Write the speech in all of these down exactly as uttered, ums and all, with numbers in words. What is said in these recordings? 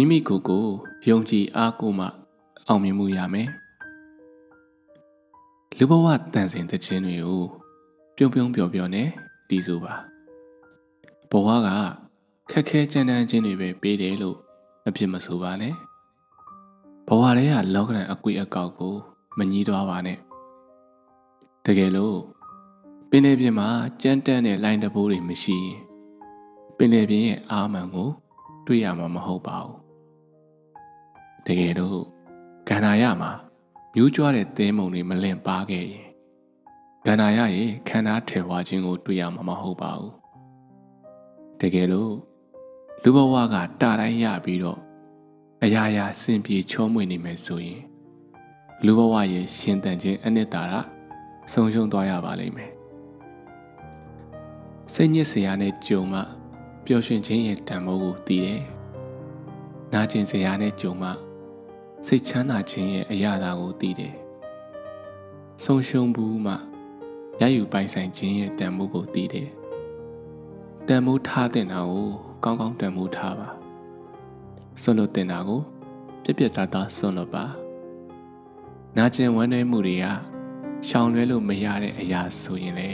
မိမိကိုယ်ကိုယုံကြည်အားကိုးမှအောင်မြင်မှုရမယ်။လူဘဝတန်ဆင်တဲ့ခြင်းတွေကိုပြုံပြုံပျော်ပျော်နဲ့တီးဆိုပါ။ဘဝကခက်ခဲကြမ်းတမ်းခြင်းတွေပဲပေးတယ်လို့အပြစ်မဆိုပါနဲ့။ဘဝတွေကလောကရန်အကွေအကောက်ကိုမငြီးသွားပါနဲ့။တကယ်လို့ပင်လယ်ပြင်မှာကြမ်းတမ်းတဲ့လိုင်းတဘိုးတွေမရှိရင်ပင်လယ်ပြင်ရဲ့အာမန်ကိုတွေ့ရမှာမဟုတ်ပါဘူး။တကယ်တော့ကန္နာရမှာမြူးကြွားတဲ့သဲမုံတွေမလင့်ပါခဲ့ရင်ကန္နာရရဲ့ခန္ဓာထဲဝါခြင်းကိုတွေ့ရမှာမဟုတ်ပါဘူး။တကယ်လို့လူဘဝကတာတိုင်းရပြီးတော့အရာရာစင်ပြေချောမွေ့နေမယ်ဆိုရင်လူဘဝရဲ့ရှင်သန်ခြင်းအနှစ်သာရဆုံးရှုံးသွားရပါလိမ့်မယ်။စိတ်ညစ်စရာနဲ့ကြုံမှပျော်ရွှင်ခြင်းရဲ့တန်ဖိုးကိုသိတယ်။နာကျင်စရာနဲ့ကြုံမှစိတ်ချမ်းသာခြင်းရဲ့အရာသာကိုသိတယ်။ဆုံးရှုံးဘူးမှရယူပိုင်ဆိုင်ခြင်းရဲ့တန်ဖိုးကိုသိတယ်။တန်ဖိုးထားတဲ့နာကိုကောင်းကောင်းတန်ဖိုးထားပါ။ဆွလို့တင်နာကိုပြက်ပြက်သားသားဆွလို့ပါ။နာကျင်ဝမ်းနည်းမှုတွေကရှောင်လွဲလို့မရတဲ့အရာဆိုရင်လေ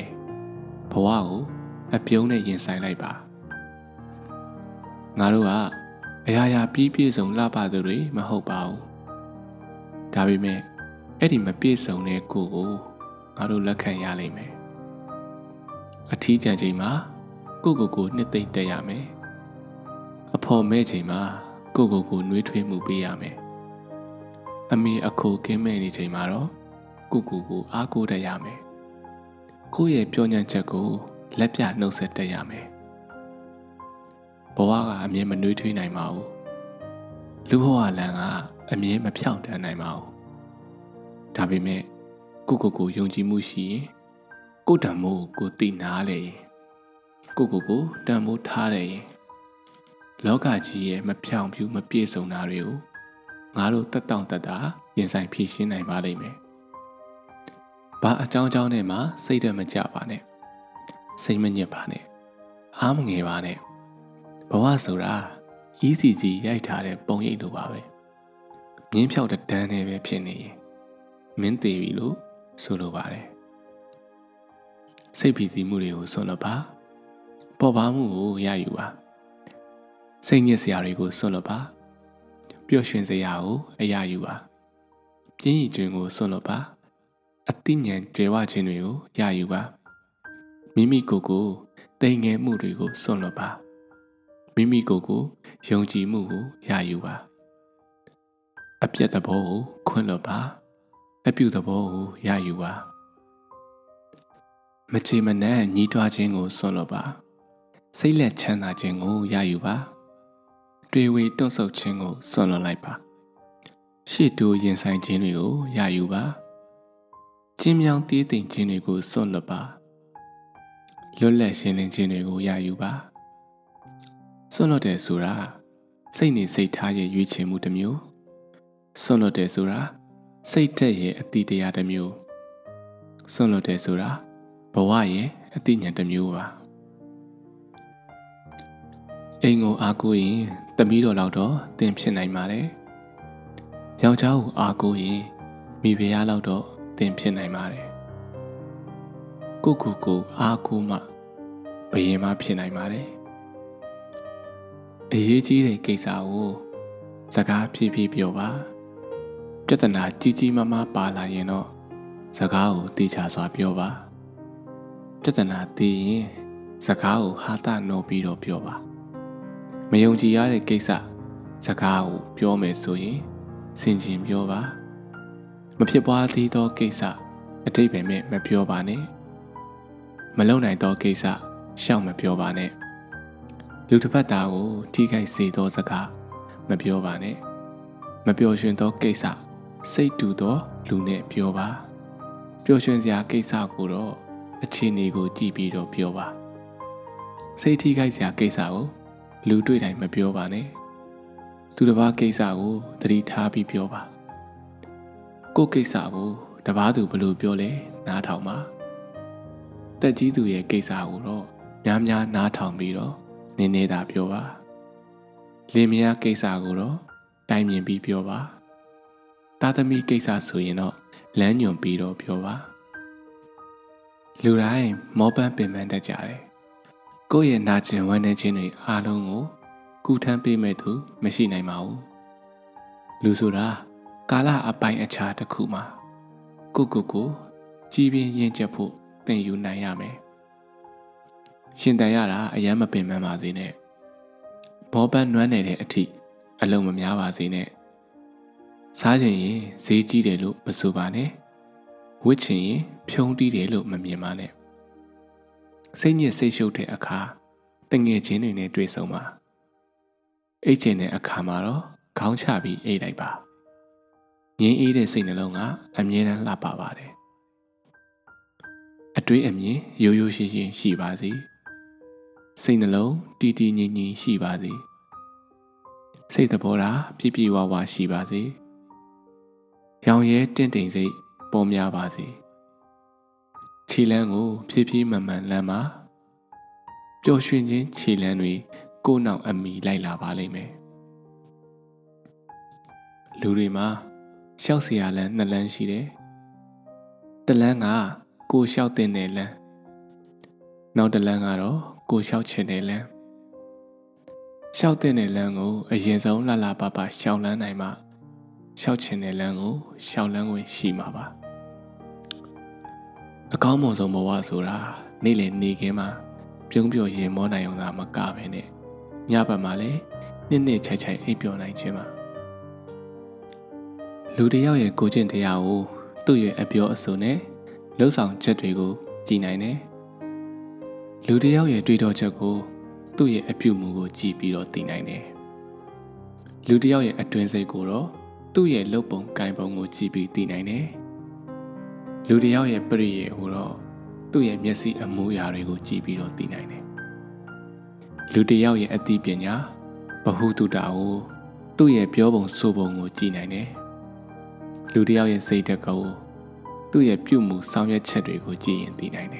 ဘဝကိုအပြုံးနဲ့ရင်ဆိုင်လိုက်ပါ။ငါတို့ကအရာရာပြည့်ပြည့်စုံလှပသူတွေမဟုတ်ပါဘူး။ဒါပေမဲ့အဲ့ဒီမပြည့်စုံတဲ့ကိုယ်ကိုငါတို့လက်ခံရလိမ့်မယ်။အထီးကျန်ချိန်မှာကိုယ့်ကိုယ်ကိုနှစ်သိမ့်တက်ရမယ်။အဖို့မဲ့ချိန်မှာကိုယ့်ကိုယ်ကိုနှွေးထွေးမှုပေးရမယ်။အမေအခိုကင်းမဲ့နေချိန်မှာတော့ကိုယ့်ကိုယ်ကိုအားကိုးတတ်ရမယ်။ကိုယ့်ရဲ့ပြောညံ့ချက်ကိုလက်ပြနှုတ်ဆက်တတ်ရမယ်။ဘဝကအမြဲမနှွေးထွေးနိုင်ပါဘူး။လူဘဝလမ်းကအမြဲမဖြောင့်တန်းနိုင်ပါဘူး။ဒါပေမဲ့ကိုကိုကိုယုံကြည်မှုရှိရင်ကိုတန်မိုးကိုသိနာလေရင်ကိုကိုကိုတန်မိုးထားတယ်ရင်လောကကြီးရဲ့မဖြောင့်ပြူမပြည့်စုံတာတွေကိုငါတို့တက်တောင့်တက်တာရင်ဆိုင်ဖြေရှင်းနိုင်ပါလိမ့်မယ်။ဘာအကြောင်းကြောင့်နဲ့မှစိတ်ဓာတ်မကျပါနဲ့။စိတ်မညစ်ပါနဲ့။အားမငယ်ပါနဲ့။ဘဝဆိုတာ E C G ရိုက်ထားတဲ့ပုံရိပ်လိုပါပဲ။မြင်းဖြောက်တန်းနဲ့ပဲဖြစ်နေရင်မင်းသေးပြီလို့ဆိုလိုပါတယ်။စိတ်ဖိစီးမှုတွေကိုဆွလွတ်ပါ။ပေါ်ပါမှုကိုရယူပါ။စိတ်ညစ်စရာတွေကိုဆွလွတ်ပါ။ပျော်ရွှင်စရာကိုအရယူပါ။ပြင်းရည်ခြင်းကိုဆွလွတ်ပါ။အသိဉာဏ်ကျွယ်ဝခြင်းတွေကိုရယူပါ။မိမိကိုယ်ကိုတိမ်ငယ်မှုတွေကိုဆွလွတ်ပါ။မိမိကိုယ်ကိုယုံကြည်မှုကိုရယူပါအပြတ်သဘောကိုခွင့်လွတ်ပါအပြုသဘောကိုရယူပါမချေမနှံ့ညီးတွားခြင်းကိုစွန့်လွတ်ပါစိတ်လက်ချမ်းသာခြင်းကိုရယူပါတွေဝေတွန့်ဆုတ်ခြင်းကိုစွန့်လွတ်လိုက်ပါရှေ့တိုးရင်ဆိုင်ခြင်းတွေကိုရယူပါကျင်းမြောင်တည်တည်ခြင်းတွေကိုစွန့်လွတ်ပါလွတ်လပ်ရှင်လင်းခြင်းတွေကိုရယူပါဆွန့်လွတ်တယ်ဆိုတာစိတ်နေစိတ်ထားရဲ့ရွေးချယ်မှုတစ်မျိုးဆွန့်လွတ်တယ်ဆိုတာစိတ်သက်ရဲ့အတိတရားတစ်မျိုးဆွန့်လွတ်တယ်ဆိုတာဘဝရဲ့အတိညာတစ်မျိုးပါအိမ်ကိုအားကိုးရင်သမီးတော်လောက်တော့သင်ဖြစ်နိုင်ပါတယ်ယောက်ျားကိုအားကိုးရင်မိဖုရားလောက်တော့သင်ဖြစ်နိုင်ပါတယ်ကိုကိုကိုအားကိုးမှဘယင်မဖြစ်နိုင်ပါတယ်အရေးကြီးတဲ့ကိစ္စကိုစကားဖြည်းဖြည်းပြောပါပြဿနာကြီးကြီးမားမားပါလာရင်တော့စကားကိုသိချစွာပြောပါပြဿနာသိရင်စကားကိုဟာသနှုတ်ပြီးတော့ပြောပါမယုံကြည်ရတဲ့ကိစ္စစကားကိုပြောမယ်ဆိုရင်စင်ကြင်ပြောပါမဖြစ်ပွားသေးသောကိစ္စအတိတ်ပဲမပြောပါနဲ့မလုံနိုင်သောကိစ္စရှောက်မပြောပါနဲ့လူတစ်ဖက်သားကိုထိခိုက်စေသောစကားမပြောပါနဲ့မပျော်ရွှင်သောကိစ္စစိတ်တူသောလူနဲ့ပြောပါပျော်ရွှင်စရာကိစ္စကိုတော့အခြေအနေကိုကြည့်ပြီးတော့ပြောပါစိတ်ထိခိုက်စရာကိစ္စကိုလူတွေ့တိုင်းမပြောပါနဲ့သူတစ်ပါးကိစ္စကိုသတိထားပြီးပြောပါကိုယ့်ကိစ္စကိုတစ်ပါးသူဘယ်လိုပြောလဲနားထောင်ပါတက်ကြီးသူရဲ့ကိစ္စကိုတော့များများနားထောင်ပြီးတော့နင်းနေတာပြောပါ林明啊，给啥个咯？大面比表吧。大的米给啥属于呢？两样比罗表吧。刘来毛板被满的家嘞，过夜拿钱玩的钱内阿龙哦，古摊被买土没事内毛。刘说啦，卡拉阿摆阿查的苦嘛，姑姑姑，这边烟接铺等有难呀没？ 现代伢啦，也没变蛮麻烦呢。毛板暖奶的一天，阿龙们也麻烦呢。啥情形，谁记得路不熟吧呢？为情形，偏地的路没密码呢。深夜谁收的阿卡？等夜前人的对手嘛。以前的阿卡嘛咯，刚差比 A 来吧。年 A 的谁能弄啊？阿年人拉爸爸的。阿对阿年悠悠闲闲是吧子？ 谁能喽？滴滴黏黏是吧子？谁的婆啦？皮皮娃娃是吧子？杨爷点点子，包面吧子。七两五皮皮慢慢来嘛。要瞬间七两内，过脑阿米来喇叭里面。路里嘛，小时阿兰那兰是嘞，得兰啊，过小点内兰，闹得兰啊咯。 过小吃的人，小店的人哦，现在拉拉巴巴小人来嘛，小吃的人哦，小人会喜嘛吧？啊，搞么子么话说啦？你连你个嘛，平平也莫那样那么搞呗呢？伢爸妈嘞，年年才才一表来接嘛。路的要也过见的呀哦，都要一表说呢，路上绝对个进来呢。 刘德耀也对到这个，都也一表目个几比罗定来呢。刘德耀也一段时过了，都也老帮改帮个几比定来呢。刘德耀也不离也好了，都也面试阿母亚瑞个几比罗定来呢。刘德耀也一点变呀，不糊涂大哦，都也表帮说帮个进来呢。刘德耀也识得个，都也表目三月七日个几人定来呢。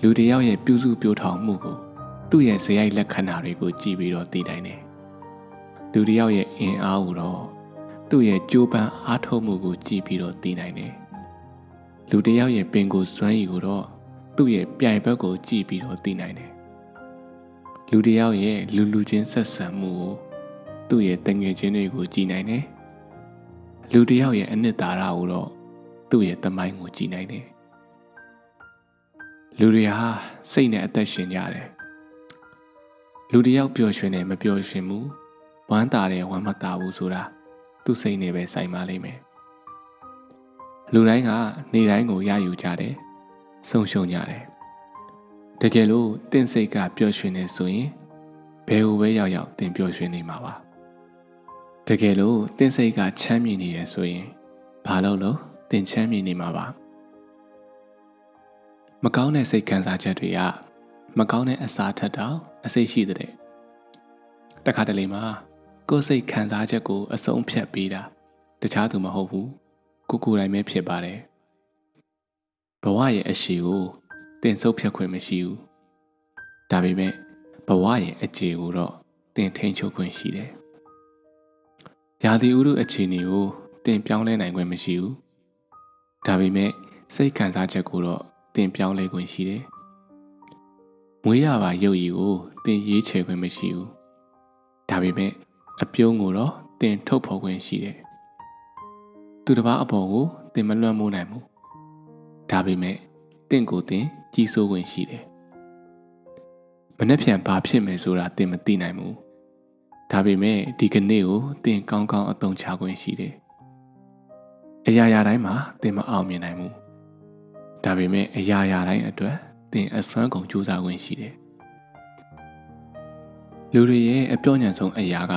刘德耀也表述表堂木个，都也是爱来看哪里个级别罗地带呢？刘德耀也演阿五咯，都也九班阿头木个级别罗地带呢。刘德耀也变个专业个咯，都也变不个级别罗地带呢。刘德耀也路路间十三木个，都也等个前内个进来呢。刘德耀也安尼打阿五咯，都也等买个进来呢。 လူတွေဟာစိတ်နဲ့အသက်ရှင်ကြတယ်လူတယောက်ပျော်ရွှင်တယ်မပျော်ရွှင်ဘူးဝမ်းသာတယ်ဝမ်းမသာဘူးဆိုတာသူစိတ်နဲ့ပဲဆိုင်ပါလိမ့်မယ်လူတိုင်းကနေတိုင်းကိုရယူကြတယ်ဆုံရှုံကြတယ်တကယ်လို့တင့်စိတ်ကပျော်ရွှင်နေဆိုရင်ဘယ်လိုပဲရောက်ရောက်တင်ပျော်ရွှင်နေမှာပါတကယ်လို့တင့်စိတ်ကချမ်းမြေ့နေရဆိုရင်ဘာလို့လို့တင်ချမ်းမြေ့နေမှာပါ မကောင်းတဲ့စိတ်ခံစားချက်တွေကမကောင်းတဲ့အစာထက်တောင်အစိတ်ရှိတဲ့တခါတလေမှာကိုယ်စိတ်ခံစားချက်ကိုအဆုံးဖြတ်ပေးတာတခြားသူမဟုတ်ဘူးကိုကိုယ်တိုင်ပဲဖြစ်ပါတယ်ဘဝရဲ့အရှိကိုတင်ဆုပ်ဖြတ်ခွင့်မရှိဘူးဒါပေမဲ့ဘဝရဲ့အကျေကိုတော့တင်ထိန်ချုပ်ခွင့်ရှိတယ်ရာသီဥတုအခြေအနေကိုတင်ပြောင်းလဲနိုင်ခွင့်မရှိဘူးဒါပေမဲ့စိတ်ခံစားချက်ကိုတော့ တင်ပြောင်းလဲခွင့်ရှိတယ်။မွေးရပါရုပ်ရည်ကိုတင်ရေးချယ်ခွင့်မရှိဘူး။ဒါပေမဲ့အပြုံးကိုတော့တင်ထုတ်ဖော်ခွင့်ရှိတယ်။သူတစ်ပါးအပေါ်ကိုတင်မလွှမ်းမိုးနိုင်ဘူး။ဒါပေမဲ့တင့်ကိုတင်ကြီးစိုးခွင့်ရှိတယ်။မနှက်ပြန်ဘာဖြစ်မယ်ဆိုတာတင်မသိနိုင်ဘူး။ဒါပေမဲ့ဒီကနေ့ကိုတင်ကောင်းကောင်းအသုံးချခွင့်ရှိတယ်။အရာရာတိုင်းမှာတင်မအောင်မြင်နိုင်ဘူး။ ဒါပေမဲ့အရာရာတိုင်းအတွက်သင်အစွမ်းကုန်ကြိုးစားခွင့်ရှိတယ်။လူတွေရဲ့အပြောညံဆုံးအရာက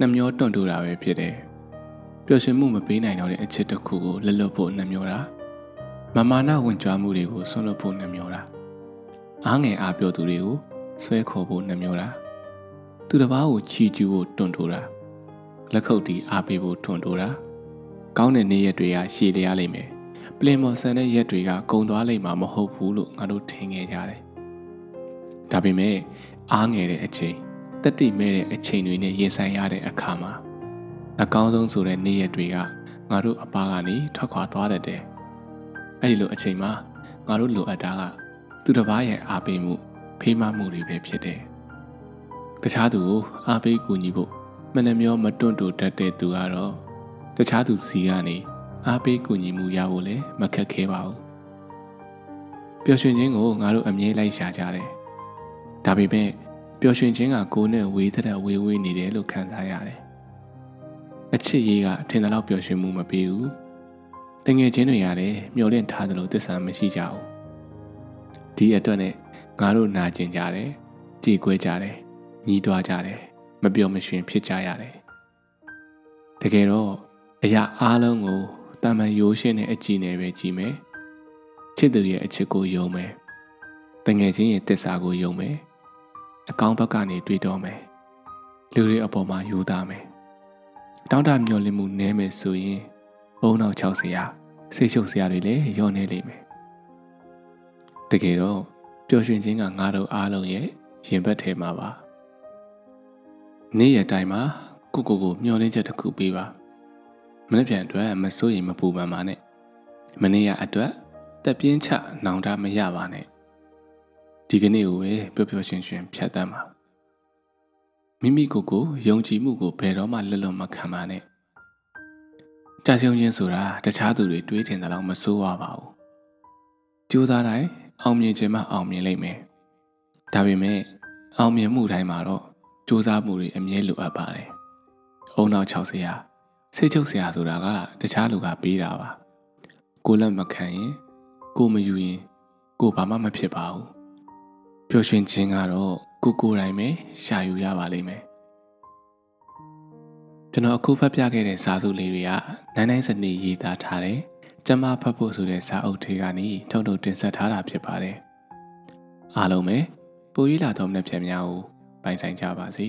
နှမျောတွန့်တူတာပဲဖြစ်တယ်။ပျော်ရွှင်မှုမပေးနိုင်တော့တဲ့အချက်တစ်ခုကိုလွတ်လွတ်ဖို့နှမျောတာ။မမာနဝင်ကြွားမှုတွေကိုဆွလွတ်ဖို့နှမျောတာ။အားငယ်အားပျော်သူတွေကိုဆွဲခေါ်ဖို့နှမျောတာ။သူတစ်ပါးကိုချီးကျူးဖို့တွန့်တူတာ။လက်ခုပ်တီးအားပေးဖို့တွန့်တူတာ။ကောင်းတဲ့နေ့ရက်တွေကရှည်လျားလိမ့်မယ်။ ပလင်မော်ဆန်တဲ့ရက်တွေကကုံသွားလိမ့်မှာမဟုတ်ဘူးလို့ငါတို့ထင်ခဲ့ကြတယ်။ဒါပေမဲ့အားငယ်တဲ့အချိန်တ တက်တိမဲ့တဲ့အချိန်တွေနဲ့ရင်ဆိုင်ရတဲ့အခါမှာအကောင်းဆုံးဆိုတဲ့နေ့ရက်တွေကငါတို့အပါကနေထွက်ခွာသွားတတ်တယ်။အဲဒီလိုအချိန်မှာငါတို့လိုအပ်တာကသူတစ်ပါးရဲ့အားပေးမှုဖေးမမှုတွေပဲဖြစ်တယ်။တခြားသူကိုအားပေးကူညီဖို့မနှမျောမတွန့်တိုတတ်တဲ့သူကတော့တခြားသူစီကနေအားပေးကူညီမှုရဖို့လည်းမခက်ခဲပါဘူး။ပျော်ရွှင်ခြင်းကိုငါတို့အမြဲလိုက်ရှာကြတယ်။ဒါပေမဲ့ပျော်ရွှင်ခြင်းကကိုယ်နဲ့ဝေးတဲ့ဝေးဝေးနေတယ်လို့ခံစားရတယ်။အချစ်ရေးကအထင်တော့ပျော်ရွှင်မှုမပေးဘူး။တငယ်ချင်းတွေရတယ်မျှော်လင့်ထားသလိုသစ္စာမရှိကြဘူး။ဒီအတွက်နဲ့ငါတို့နာကျင်ကြတယ်၊ကြေကွဲကြတယ်၊ညီးတွားကြတယ်၊မပျော်မရွှင်ဖြစ်ကြရတယ်။တကယ်တော့အရာအားလုံးကိုတာမန်ရိုးရှင်းတဲ့အကြည့်နဲ့ပဲကြည့်မယ်။ချစ်သူရဲ့အချစ်ကိုယုံမယ်။တငယ်ချင်းရဲ့သစ္စာကိုယုံမယ်။အကောင်းဘက်ကနေတွေးတော့မယ်။လူတွေအပေါ်မှာယူသားမယ်။တောင်းတမျှော်လင့်မှုနည်းမယ်ဆိုရင်ဘုံနောက်၆ဆရာဆေးရှုပ်ဆရာတွေလည်းရောနေလိမ့်မယ်။တကယ်တော့ပျော်ရွှင်ခြင်းကငါတို့အားလုံးရဲ့ရင်ဘတ်ထဲမှာပါ။နေ့ရက်တိုင်းမှာကိုကိုကိုမျှော်လင့်ချက်တစ်ခုပေးပါ။မနေ့ပြန်အတွက်မစိုးရိမ်မပူပန်ပါနဲ့။မနေ့ရက်အတွက်တက်ပြင်းချနောင်တမရပါနဲ့။ဒီကနေ့ကိုပဲပျော်ပျော်ရွှင်ရွှင်ဖြတ်သန်းပါမိမိကိုယ်ကိုယုံကြည်မှုကိုဘယ်တော့မှလက်လွတ်မခံပါနဲ့ကြာရှုံးခြင်းဆိုတာတခြားသူတွေတွေးထင်သလောက်မဆိုးပါဘူးကြိုးစားတိုင်းအောင်မြင်ခြင်းမှအောင်မြင်လိမ့်မယ်ဒါပေမဲ့အောင်မြင်မှုတိုင်းမှာတော့ကြိုးစားမှုတွေအမြဲလိုအပ်ပါတယ်အုံနောက်၆ဆရာဆေးချုပ်ဆရာဆိုတာကတခြားလူကပေးတာပါကိုယ်လက်မခံရင်ကိုယ်မယူရင်ကိုယ်ဘာမှမဖြစ်ပါဘူးပျော်ရွှင်ခြင်းကတော့ကိုကိုယ်တိုင်ပဲရှာယူရပါလိမ့်မယ်ကျွန်တော်အခုဖတ်ပြခဲ့တဲ့စာစုလေးတွေကနိုင်နိုင်စနေရေးသားထားတယ်ကျမဖတ်ဖို့ဆိုတဲ့စာအုပ်တွေကနေထုတ်ထုတ်တင်ဆက်ထားတာဖြစ်ပါတယ်အားလုံးပဲပို့ရလာတော်မူတဲ့ပြန်များကိုပိုင်ဆိုင်ကြပါစေ